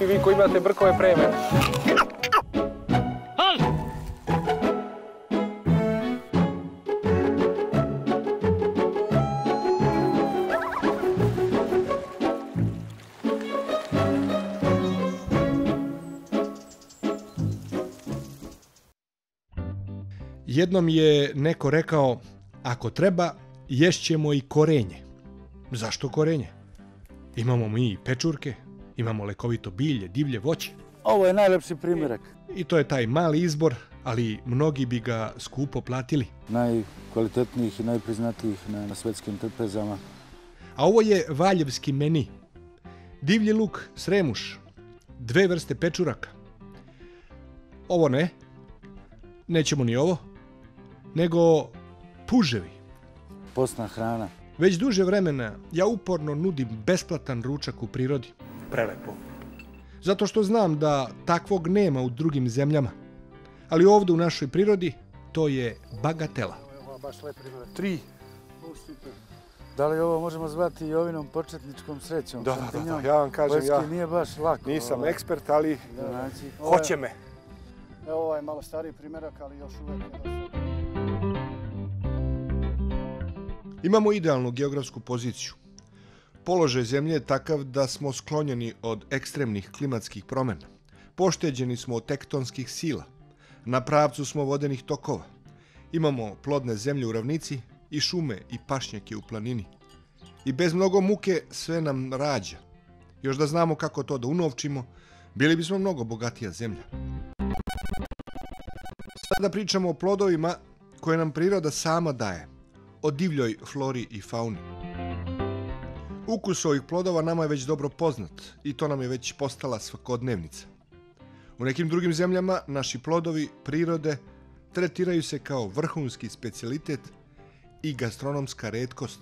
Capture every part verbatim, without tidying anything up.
I vi koji imate brkove preme. Jednom je neko rekao, ako treba, ješćemo i korenje. Zašto korenje? Imamo mi i pečurke, imamo lekovito bilje, divlje voće. Ovo je najlepši primjerak. I to je taj mali izbor, ali mnogi bi ga skupo platili. Najkvalitetnijih i najpriznatijih na svetskim trpezama. A ovo je valjevski meni. Divlji luk, sremuš, dve vrste pečuraka. Ovo ne, nećemo ni ovo, nego puževi. Posna hrana. Već duže vremena ja uporno nudim besplatan ručak u prirodi. Prelepo. Zato što znam da takvog nema u drugim zemljama. Ali ovdje u našoj prirodi to je bagatela. Tri. Da li ovo možemo zvati Jovinom početničkom srećom? Da, da, da. Ja vam kažem, ja nisam ekspert, ali hoće me. Evo ovaj malo stariji primjerak, ali još uvijek je dosta. Imamo idealnu geografsku poziciju. Položaj zemlje je takav da smo sklonjeni od ekstremnih klimatskih promjena. Pošteđeni smo od tektonskih sila. Na pravcu smo vodenih tokova. Imamo plodne zemlje u ravnici i šume i pašnjake u planini. I bez mnogo muke sve nam rađa. Još da znamo kako to da unovčimo, bili bismo mnogo bogatija zemlja. Sada pričamo o plodovima koje nam priroda sama daje, o divljoj flori i fauni. Ukus ovih plodova nama je već dobro poznat i to nam je već postala svakodnevnica. U nekim drugim zemljama naši plodovi prirode tretiraju se kao vrhunski specijalitet i gastronomska retkost.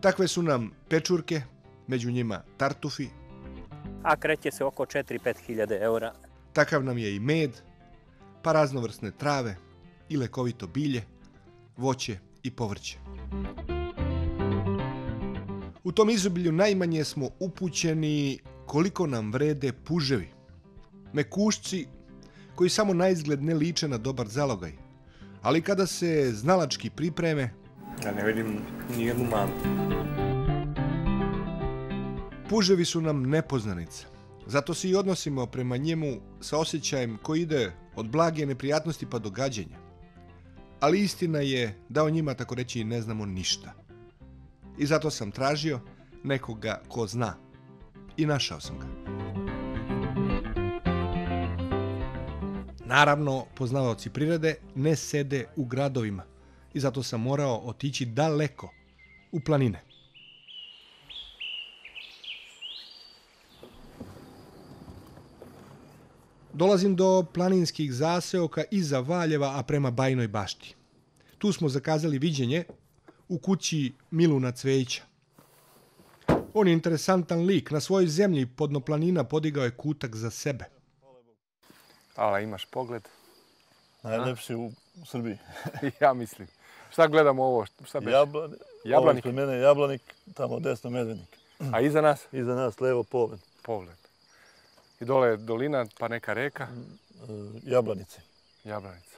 Takve su nam pečurke, među njima tartufi. A kreće se oko četiri do pet hiljada eura. Takav nam je i med, pa raznovrsne trave i lekovito bilje, voće i povrće. U tom izobilju najmanje smo upućeni koliko nam vrede puževi. Mekušci koji samo na izgled ne liče na dobar zalogaj, ali kada se znalački pripreme... Ja ne vidim nijednu manu. Puževi su nam nepoznanica. Zato se i odnosimo prema njemu sa osjećajem koji ide od blage neprijatnosti pa do gađenja. Ali istina je da o njima tako reći ne znamo ništa. I zato sam tražio nekoga ko zna. I našao sam ga. Naravno, poznavaoci prirode ne sede u gradovima. I zato sam morao otići daleko, u planine. Dolazim do planinskih zaseoka iza Valjeva, a prema Bajnoj bašti. Tu smo zakazali viđenje u kući Miluna Cveića. On je interesantan lik. Na svojoj zemlji podnoplanina podigao je kutak za sebe. Ala, imaš pogled. Najlepši u Srbiji. Ja mislim. Šta gledamo ovo? Šta beše? Jablanik. Ovo je mene Jablanik, tamo desno Medvenik. A iza nas? Iza nas levo Povlen. Povlen. I dole je dolina, pa neka reka? Jablanice. Jablanice.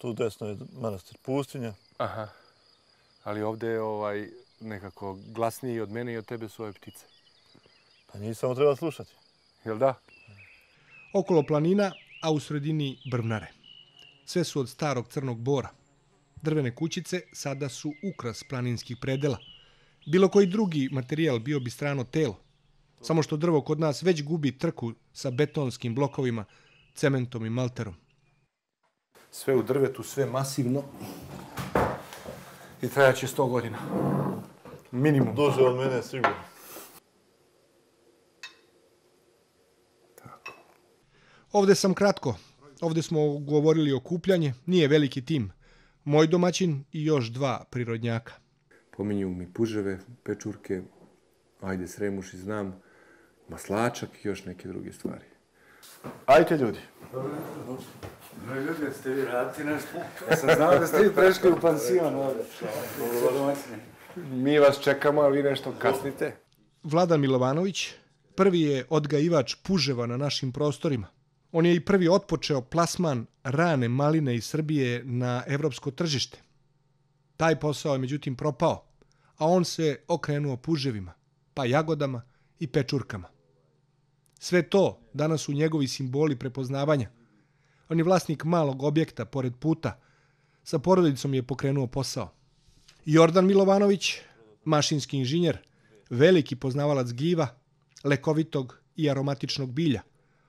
Tu desno je manastir Pustinja. Aha. Ali ovdje je ovaj nekako glasniji od mene i od tebe su ove ptice. Pa njih samo treba slušati. Jel da? Okolo planina, a u sredini brvnare. Sve su od starog crnog bora. Drvene kućice sada su ukras planinskih predela. Bilo koji drugi materijal bio bi strano telo. Samo što drvo kod nas već gubi trku sa betonskim blokovima, cementom i malterom. Sve u drvetu, sve masivno. I trajaće sto godina. Minimum. Duže od mene, sigurno. Ovdje sam kratko. Ovdje smo govorili o kupljanju. Nije veliki tim. Moj domaćin i još dva prirodnjaka. Pominju mi puževe, pečurke, ajde sremuši znam. maslačak i još neke druge stvari. Ajte ljudi. Dobro ljudi, da ste vi raditi nešto. Ja sam znao da ste vi prešli u pansion ovdje. Mi vas čekamo, ali vi nešto kasnite. Vlada Milovanović prvi je odgajivač puževa na našim prostorima. On je i prvi otpočeo plasman rane maline iz Srbije na evropsko tržište. Taj posao je međutim propao, a on se okrenuo puževima, pa jagodama i pečurkama. Sve to danas su njegovi simboli prepoznavanja. On je vlasnik malog objekta pored puta. Sa porodicom je pokrenuo posao. Jovan Milovanović, mašinski inženjer, veliki poznavalac gljiva, lekovitog i aromatičnog bilja,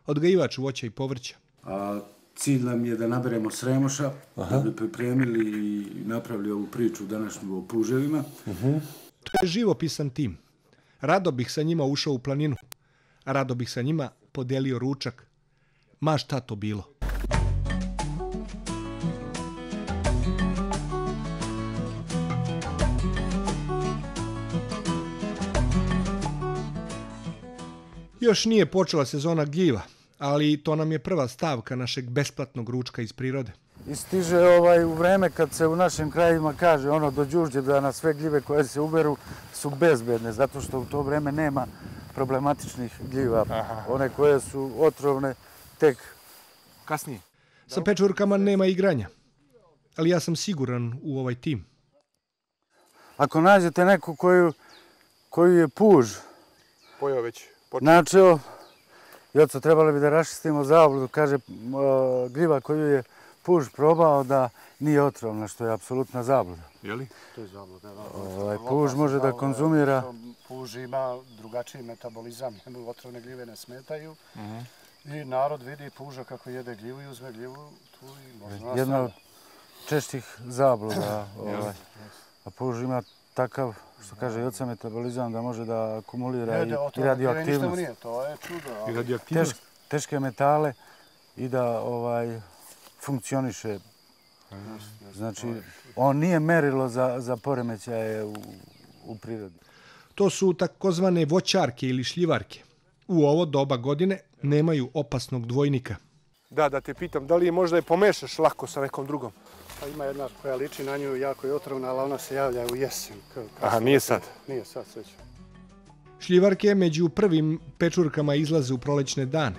odgajivač voća i povrća. A cilj nam je da naberemo sremoša, Aha. da bi pripremili i napravili ovu priču današnju o puževima. Uh-huh. To je živopisan tim. Rado bih sa njima ušao u planinu. Rado bih sa njima podelio ručak. Ma šta to bilo? Još nije počela sezona gljiva, ali to nam je prva stavka našeg besplatnog ručka iz prirode. I stiže ovaj, u vreme kad se u našim krajima kaže ono do Đurđevdana sve gljive koje se uberu su bezbedne, zato što u to vreme nema problematičnih gljiva. Aha. One koje su otrovne tek kasnije. Sa pečurkama nema igranja, ali ja sam siguran u ovaj tim. Ako nađete neku koju, koju je puž pojeo već, načeo, i oca trebali bi da rašistimo zaobludu, kaže gljiva koju je puž probao da nije otrovna, što je apsolutna zabluda. Je li? To je zabluda. Puž može da konzumira... Puž ima drugačiji metabolizam, otrovne gljive ne smetaju. I narod vidi puža kako jede gljivu i uzme gljivu tu i može nastaviti. Jedna od češćih zabluda. Puž ima takav, što kaže, oca metabolizam da može da akumulira i radioaktivnost. To je čudo. I radioaktivnost? Teške metale i da funkcioniše. Znači, on nije merilo za poremećaje u prirodi. To su takozvane voćarke ili šljivarke. U ovo doba godine nemaju opasnog dvojnika. Da, da te pitam, da li je možda je pomešaš lako sa nekom drugom? Ima jedna koja liči na nju, jako je otrovna, ali ona se javlja u jesen. Aha, nije sad? Nije sad, sveća. Šljivarke među prvim pečurkama izlaze u prolećne dane.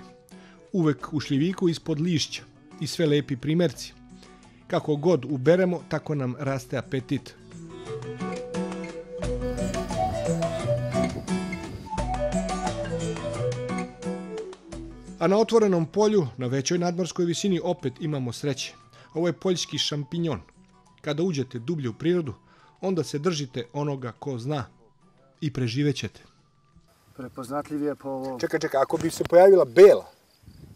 Uvek u šljiviku ispod lišća i sve lepi primerci. Kako god uberemo, tako nam raste apetit. A na otvorenom polju, na većoj nadmorskoj visini, opet imamo sreće. Ovo je poljski šampinjon. Kada uđete dublje u prirodu, onda se držite onoga ko zna i preživećete. Prepoznatljiv je po ovo... Čekaj, čekaj, ako bi se pojavila bela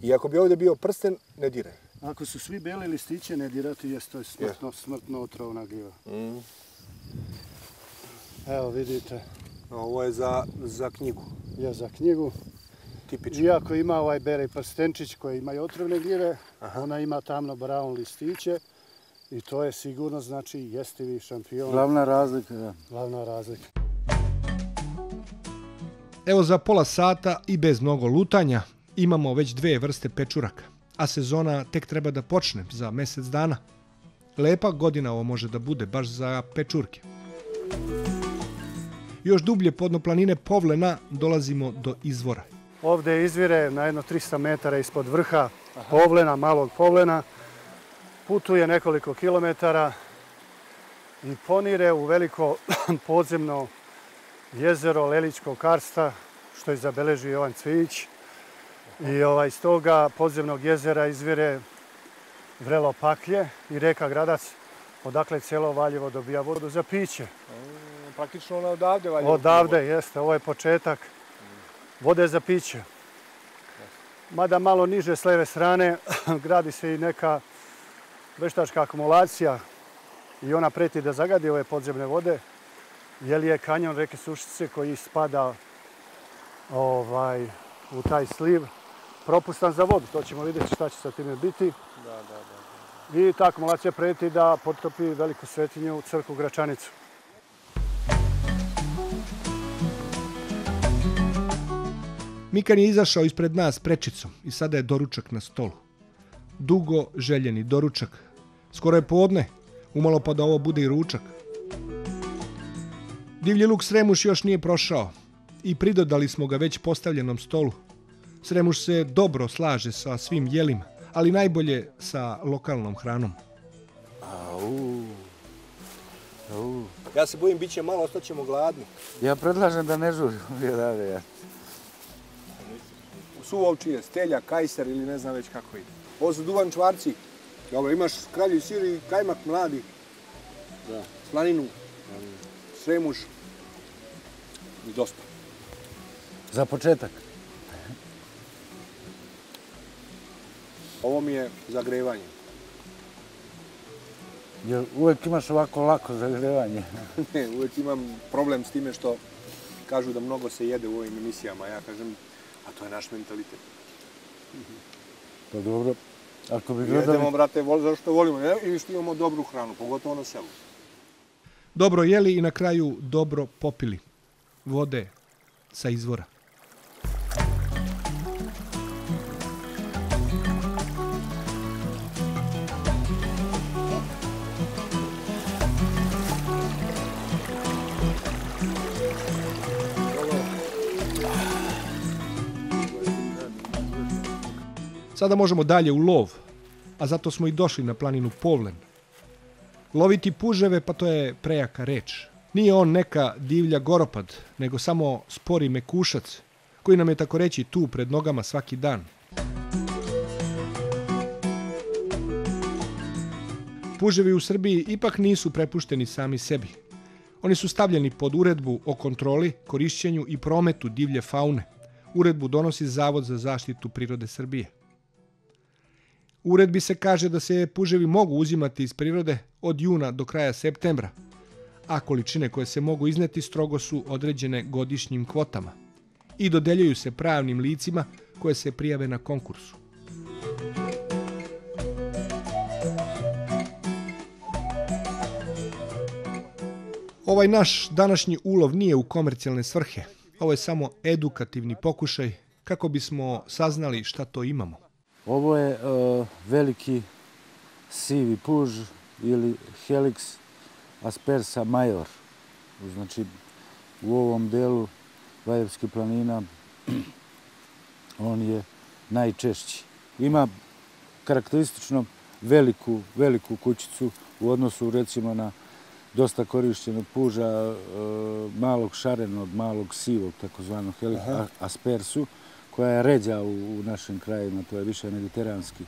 i ako bi ovdje bio prsten, ne diraj. Ako su svi bele listiće, ne dirati, jer to je smrtno, smrtno otrovna gljiva. Mm. Evo, vidite. Ovo je za, za knjigu. Je za knjigu. Tipično. Iako ima ovaj berej prstenčić koji imaju otrovne gljive, Aha. ona ima tamno brown listiće i to je sigurno, znači, jestivi šampion. Glavna razlika, da. Glavna razlika. Evo za pola sata i bez mnogo lutanja imamo već dve vrste pečuraka, a sezona tek treba da počne za mjesec dana. Lepa godina ovo može da bude, baš za pečurke. Još dublje podno planine Povlena dolazimo do izvora. Ovdje izvire na jedno trista metara ispod vrha Povlena, malog Povlena. Putuje nekoliko kilometara i ponire u veliko podzemno jezero Leličkog karsta, što je zabeležio Jovan Cvijić. I ovaj, iz toga podzemnog jezera izvire vrelo Paklje i reka Gradac, odakle cijelo Valjevo dobija vodu za piće. Praktično ona odavde Valjevo? Odavde, jeste. Ovo je početak vode za piće. Mada malo niže s leve strane gradi se i neka veštačka akumulacija i ona preti da zagadi ove podzemne vode, jer je kanjon reke Sušice koji spada ovaj, u taj sliv propustan za vodu. To ćemo vidjeti šta će sa time biti. Da, da, da, da. I ta akumulacija preti da potopi veliku svetinju, crkvu Gračanicu. Mikan je izašao ispred nas prečicom i sada je doručak na stolu. Dugo željeni doručak. Skoro je podne, umalo pa da ovo bude i ručak. Divlji luk Sremuš još nije prošao i pridodali smo ga već postavljenom stolu. Sremuš se dobro slaže sa svim jelima, ali najbolje sa lokalnom hranom. Au, au. Ja se bojim, bit će malo, ostaćemo gladni. Ja predlažem da ne žurimo. Suva ovčija, stelja, kajsar ili ne znam već kako ide. Ovo su duvan čvarci. Dobro, imaš kralju sir i kajmak mladi. Da. Slaninu, sremuš i dosta. Za početak. Ovo mi je zagrevanje. Jer uvijek imaš ovako lako zagrevanje? Ne, uvijek imam problem s time što kažu da mnogo se jede u ovim emisijama. Ja kažem, a to je naš mentalitet. Pa dobro. Ako bi gledali... Jedemo, brate, zašto volimo. I što imamo dobru hranu, pogotovo na selu. Dobro jeli i na kraju dobro popili. Vode sa izvora. Sada možemo dalje u lov, a zato smo i došli na planinu Povlen. Loviti puževe, pa to je prejaka reč. Nije on neka divlja goropad, nego samo spori mekušac, koji nam je tako reći tu pred nogama svaki dan. Puževi u Srbiji ipak nisu prepušteni sami sebi. Oni su stavljeni pod uredbu o kontroli, korišćenju i prometu divlje faune. Uredbu donosi Zavod za zaštitu prirode Srbije. U uredbi se kaže da se puževi mogu uzimati iz prirode od juna do kraja septembra, a količine koje se mogu izneti strogo su određene godišnjim kvotama i dodeljuju se pravnim licima koje se prijave na konkursu. Ovaj naš današnji ulov nije u komercijalne svrhe. Ovo je samo edukativni pokušaj kako bismo saznali šta to imamo. Ovo je uh, veliki sivi puž ili Helix aspersa major. Znači, u ovom delu Valjevskih planina on je najčešći. Ima karakteristično veliku, veliku kućicu u odnosu recimo na dosta korišćenog puža uh, malog šarenog, malog sivog, takozvanog Helix aspersu, koja je ređa u našim krajima, to je više mediteranski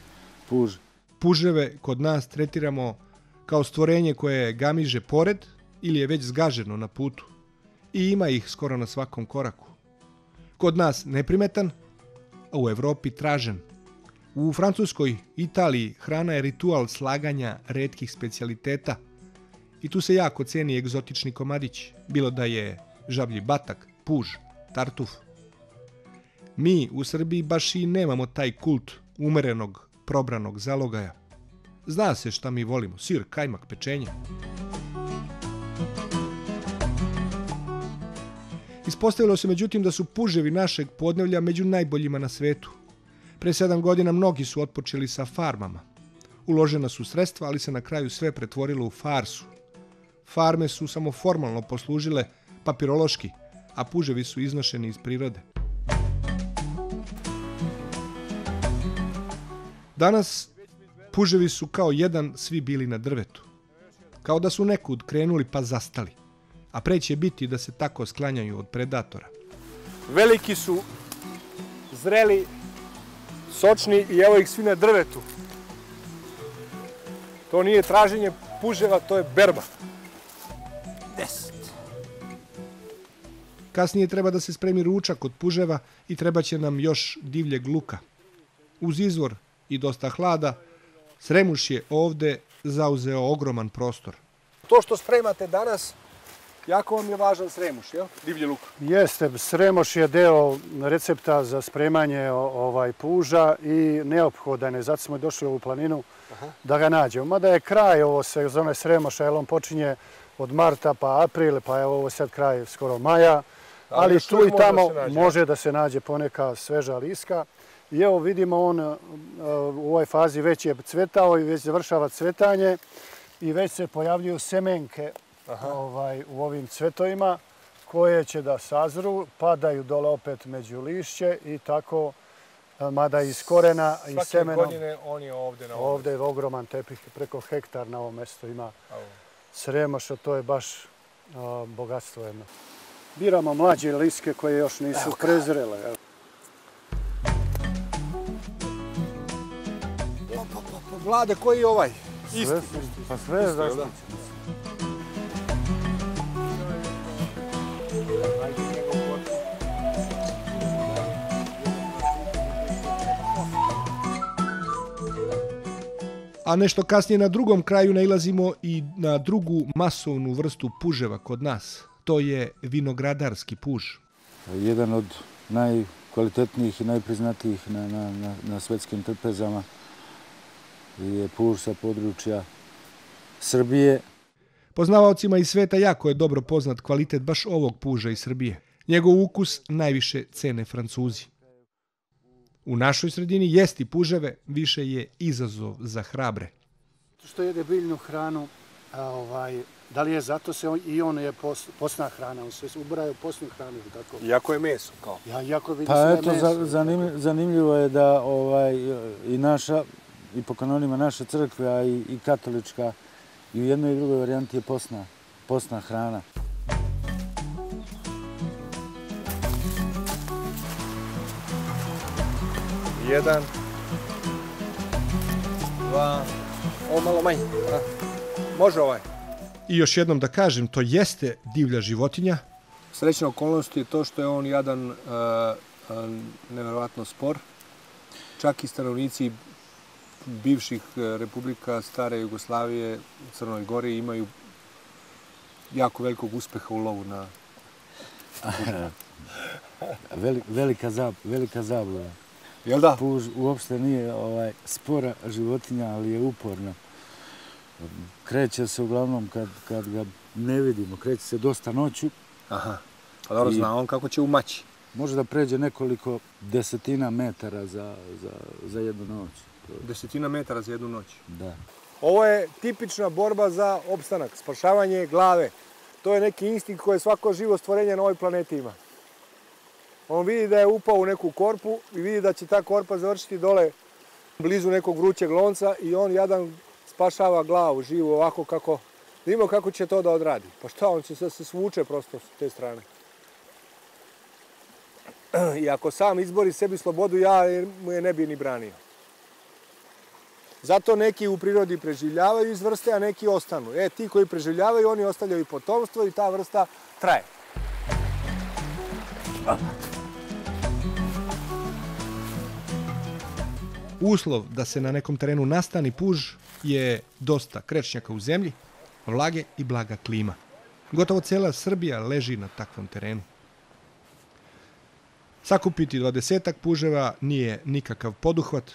puž. Puževe kod nas tretiramo kao stvorenje koje gamiže pored ili je već zgaženo na putu. I ima ih skoro na svakom koraku. Kod nas neprimetan, a u Evropi tražen. U Francuskoj, Italiji hrana je ritual slaganja retkih specijaliteta. I tu se jako ceni egzotični komadić, bilo da je žablji batak, puž, tartuf. Mi u Srbiji baš i nemamo taj kult umerenog, probranog zalogaja. Zna se šta mi volimo, sir, kajmak, pečenje. Ispostavilo se međutim da su puževi našeg podnevlja među najboljima na svetu. Pre sedam godina mnogi su otpočeli sa farmama. Uložena su sredstva, ali se na kraju sve pretvorilo u farsu. Farme su samo formalno poslužile papirološki, a puževi su iznošeni iz prirode. Danas puževi su kao jedan svi bili na drvetu. Kao da su nekud krenuli pa zastali. A pre će biti da se tako sklanjaju od predatora. Veliki su, zreli, sočni i evo ih svi na drvetu. To nije traženje puževa, to je berba. Deset. Kasnije treba da se spremi ručak od puževa i treba će nam još divljeg luka. Uz izvor i dosta hlada, Sremuš je ovde zauzeo ogroman prostor. To što spremate danas, jako vam je važan Sremuš, jel? Divlji luk. Jeste, Sremuš je deo recepta za spremanje ovaj puža i neophodan je, zato smo došli u ovu planinu Aha. da ga nađemo. Mada je kraj ovo se zove Sremuša, jer on počinje od marta pa april, pa je ovo sad kraj skoro maja. ali tu i tamo može da se nađe poneka sveža liska. I evo vidimo, on u ovoj fazi već je cvetao i već završava cvetanje i već se pojavljuju semenke u ovim cvetovima koje će da sazru, padaju dole opet među lišće i tako, mada iz korena i semenom. Svake godine on je ovdje na ovom. Ovdje je ogroman tepih, preko hektar na ovom mjestu ima Sremaša, to je baš bogatstvo jedno. Biramo mlađe liske koje još nisu prezrele. Vlade, koji je ovaj? Isti. Pa sve je zaštićeno. A nešto kasnije na drugom kraju nailazimo i na drugu masovnu vrstu puževa kod nas. To je vinogradarski puž. Jedan od najkvalitetnijih i najpriznatijih na svetskim trpezama je puž sa područja Srbije. Poznavaocima iz sveta jako je dobro poznat kvalitet baš ovog puža iz Srbije. Njegov ukus najviše cene Francuzi. U našoj sredini jesti puževe više je izazov za hrabre. Što jede biljnu hranu, da li je zato se i on je posna hrana, on se ubraja u posnu hranu. Iako je meso. Pa eto, zanimljivo je da i naša, i po kanonima naše crkve, a i katolička, i u jednoj i drugoj varijanti je posna hrana. Jedan, dva, ovo malo manje, može ovaj. I još jednom da kažem, to jeste divlja životinja. Srećna okolnost je to što je on jadan nevjerovatno spor. Čak i stanovnici bivših republika stare Jugoslavije u Crnoj Gori imaju jako velikog uspeha u lovu na puža. Velika zabluda. Jel da? Puž uopšte nije spora životinja, ali je uporna. Kreće se uglavnom kad ga ne vidimo. Kreće se dosta noću. Aha, a dobro zna on kako će umaći. Može da pređe nekoliko desetina metara za jednu noć. Desetina metara za jednu noć. Da. Ovo je tipična borba za opstanak, spašavanje glave. To je neki instinkt koji svako živo stvorenje na ovoj planeti ima. On vidi da je upao u neku korpu i vidi da će ta korpa završiti dole blizu nekog vrućeg lonca i on jadan spašava glavu živu ovako kako... Vidimo kako će to da odradi. Pa šta, on će se svuče prosto s te strane. I ako sam izbori sebi slobodu, ja mu je ne bi ni branio. Zato neki u prirodi preživljavaju iz vrste, a neki ostanu. E, ti koji preživljavaju, oni ostavljaju potomstvo i ta vrsta traje. Uslov da se na nekom terenu nastani puž je dosta krečnjaka u zemlji, vlage i blaga klima. Gotovo cijela Srbija leži na takvom terenu. Sakupiti dvadesetak puževa nije nikakav poduhvat.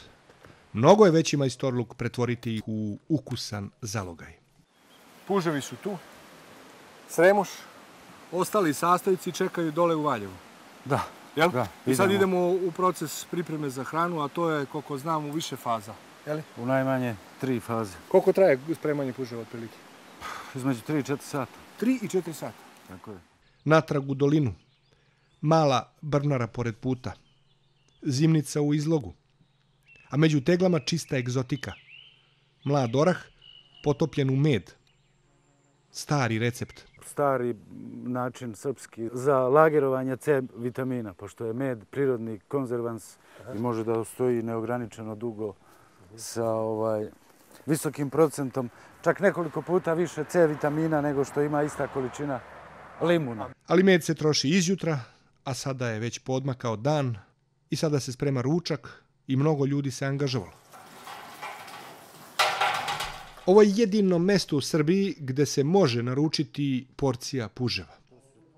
Mnogo je veći majstorluk pretvoriti ih u ukusan zalogaj. Puževi su tu. Sremuš. Ostali sastojci čekaju dole u Valjevu. Da. Jel? I sad idemo u proces pripreme za hranu, a to je, koliko znam, u više faza. U najmanje tri faze. Koliko traje spremanje puževa otprilike? Između tri i četiri sata. Tri i četiri sata? Tako je. Natrag u dolinu. Mala brvnara pored puta. Zimnica u izlogu. A među teglama čista egzotika. Mlad orah potopljen u med. Stari recept. Stari način srpski za lagerovanje C vitamina, pošto je med prirodni konzervans i može da ostoji neograničeno dugo sa visokim procentom, čak nekoliko puta više C vitamina nego što ima ista količina limuna. Ali med se troši izjutra, a sada je već podmakao dan i sada se sprema ručak i mnogo ljudi se angažovalo. Ovo je jedino mesto u Srbiji gde se može naručiti porcija puževa.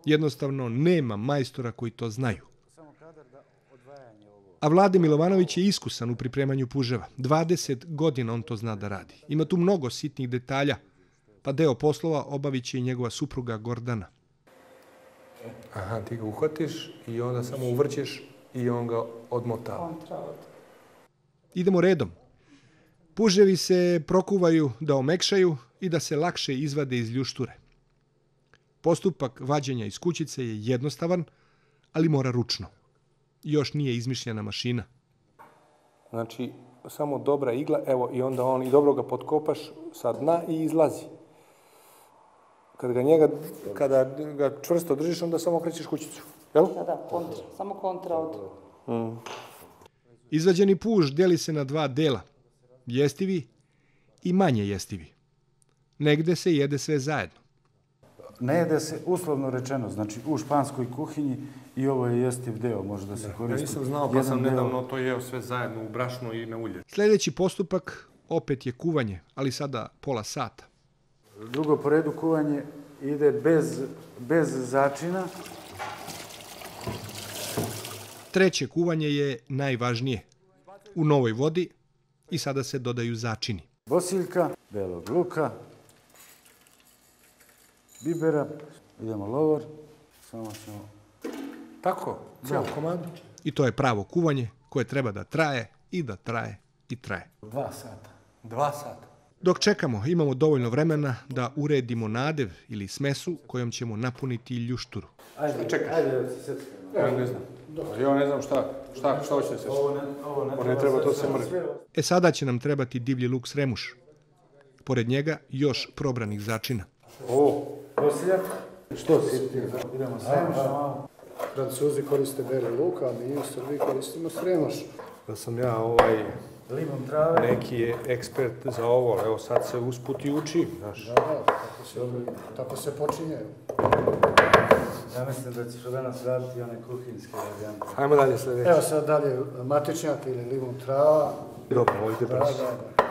Jednostavno, nema majstora koji to znaju. A Vlada Milovanović je iskusan u pripremanju puževa. dvadeset godina on to zna da radi. Ima tu mnogo sitnih detalja, pa deo poslova obavit će i njegova supruga Gordana. Aha, ti ga uhvatiš i onda samo uvrćeš i on ga odmotava. Idemo redom. Puževi se prokuvaju da omekšaju i da se lakše izvade iz ljušture. Postupak vađenja iz kućice je jednostavan, ali mora ručno. Još nije izmišljena mašina. Znači, samo dobra igla, evo, i onda on i dobro ga potkopaš sa dna i izlazi. Kad ga njega, kada ga čvrsto držiš, onda samo okrećeš kućicu, jel? Da, da, kontra, samo kontra od. Mm. Izvađeni puž deli se na dva dela, jestivi i manje jestivi. Negde se jede sve zajedno. Ne jede se, uslovno rečeno, znači u španskoj kuhinji i ovo je jestiv deo, može da se koristi. Ja nisam znao, pa sam nedavno to jeo sve zajedno u brašno i na ulje. Sljedeći postupak opet je kuvanje, ali sada pola sata. Drugo po redu kuvanje ide bez, bez začina. Treće kuvanje je najvažnije. U novoj vodi i sada se dodaju začini. Bosiljka, belog luka, bibera, idemo lovor, samo ćemo... Tako, cijel komad. I to je pravo kuvanje koje treba da traje i da traje i traje. Dva sata. Dva sata. Dok čekamo, imamo dovoljno vremena da uredimo nadev ili smesu kojom ćemo napuniti ljušturu. Ajde, čekaj. Ajde, da se sjećamo. Ja ne znam. Ja ne znam šta, šta, šta hoće da se sjećamo. Ne treba, to se mrvi. E sada će nam trebati divlji luk s remuš. Pored njega još probranih začina. Ovo, posiljak. Što si ti? Idemo s remušom. Francuzi koriste beli luk, a mi u Srbiji koristimo s remuš. Da sam ja ovaj... Neki je ekspert za ovo, evo sad se usput i učim, znaš. Da, tako se počinje. Ja mislim da ćeš danas raditi one kuhinjske varijante. Hajmo dalje sljedeći. Evo sad dalje matičnjak ili limon trava. Dobro, ovo ide brzo.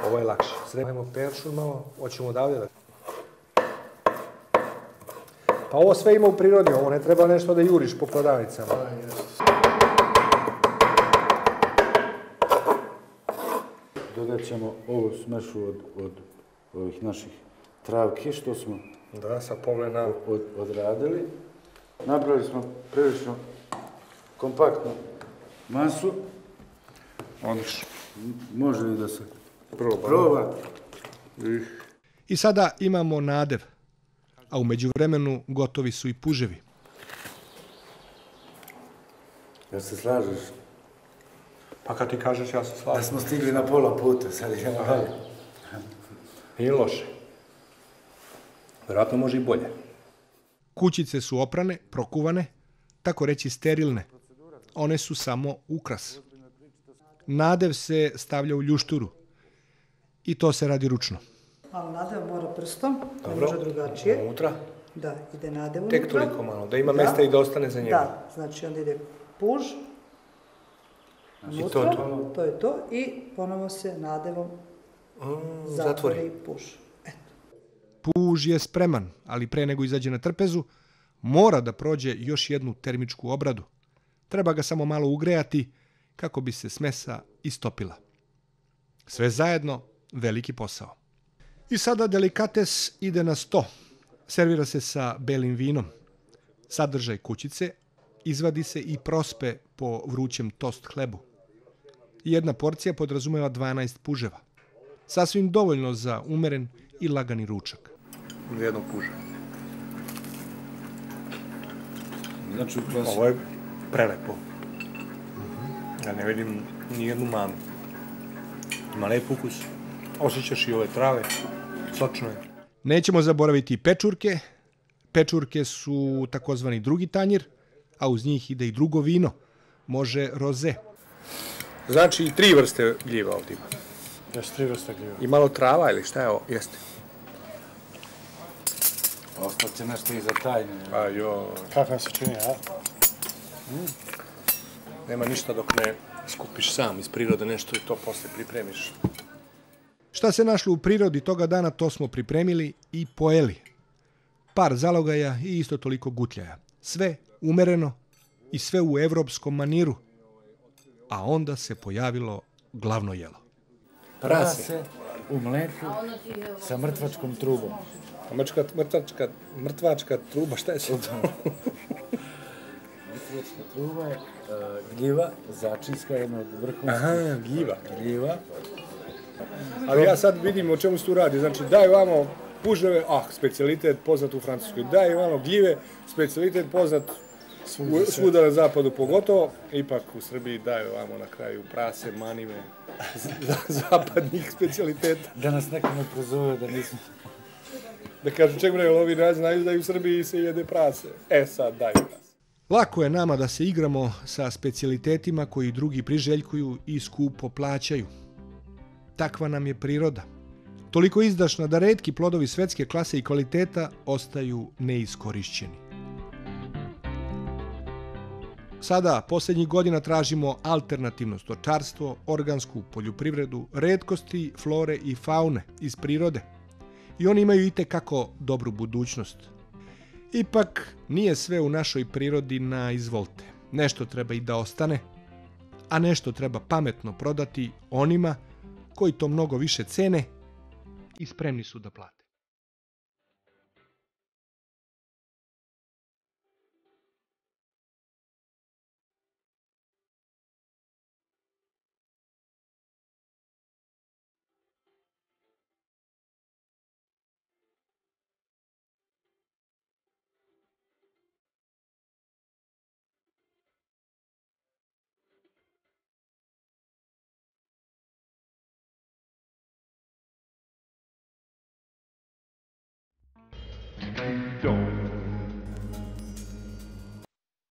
Ovo je lakše. Sredimo peršun malo, hoćemo odavde da... Pa ovo sve ima u prirodi, ovo ne treba nešto da juriš po prodavnicama. Dodat ćemo ovu smešu od, od ovih naših travki što smo da, sa Povlena od, odradili. Napravili smo prilično kompaktnu masu. Odlično. Može li da se proba? Proba. I... I sada imamo nadev, a u međuvremenu gotovi su i puževi. Jel se slažeš? Pa kad ti kažeš, ja sam slavio. Da smo stigli na pola puta, sad idemo dalje. Nije loše. Vjerojatno može i bolje. Kućice su oprane, prokuvane, tako reći sterilne. One su samo ukras. Nadev se stavlja u ljušturu. I to se radi ručno. Malo nadev mora prstom, ne može drugačije. Dobro, unutra. Da, ide nadev unutra. Tek toliko malo, da ima mesta i da ostane za njega. Da, znači onda ide puž. I to je to. To je to i ponovo se nadevom zatvori puž. Puž je spreman, ali pre nego izađe na trpezu, mora da prođe još jednu termičku obradu. Treba ga samo malo ugrejati kako bi se smesa istopila. Sve zajedno, veliki posao. I sada delikates ide na sto. Servira se sa belim vinom. Sadržaj kućice izvadi se i prospe po vrućem tost hlebu. Jedna porcija podrazumeva dvanaest puževa. Sasvim dovoljno za umeren i lagani ručak. Jedno puže. Znači, ovo je prelepo. Ja ne vidim nijednu manu. Ima lep ukus. Osjećaš i ove trave. Sočno je. Nećemo zaboraviti pečurke. Pečurke su takozvani drugi tanjir, a uz njih ide i drugo vino. Može roze. Znači i tri vrste gljiva ovdje ima. Još tri vrste gljiva. I malo trava ili šta je ovo? Jeste. Ostaće nešto iza tajne. Pa joj. Kako se čini, a? Mm. Nema ništa dok ne skupiš sam iz prirode nešto i to posle pripremiš. Šta se našlo u prirodi toga dana, to smo pripremili i pojeli. Par zalogaja i isto toliko gutljaja. Sve umereno i sve u evropskom maniru. A onda se pojavilo glavno jelo. Prase u mleku sa mrtvačkom trubom. Mrtvačka, mrtvačka, mrtvačka truba, šta je se to? cvjetna truba je gljiva, začinska, jedna od vrhunskih gljiva. gljiva. Ali ja sad vidim o čemu se tu radi. Znači, daj vamo puževe, ah, specijalitet poznat u Francuskoj. Daj vamo gljive, specijalitet poznat svuda na zapadu pogotovo. Ipak u Srbiji daj vamo na kraju prase, manime, zapadnih specijaliteta. Da nas neko ne prozove da nismo... Da kažu ček bre, ovi ne znaju da i u Srbiji se jede prase. E sad, daj prase. Lako je nama da se igramo sa specijalitetima koji drugi priželjkuju i skupo plaćaju. Takva nam je priroda. Toliko izdašna da retki plodovi svetske klase i kvaliteta ostaju neiskorišćeni. Sada, posljednjih godina tražimo alternativno stočarstvo, organsku poljoprivredu, retkosti, flore i faune iz prirode. I oni imaju itekako dobru budućnost. Ipak, nije sve u našoj prirodi na izvolte. Nešto treba i da ostane, a nešto treba pametno prodati onima koji to mnogo više cene i spremni su da plate. Don't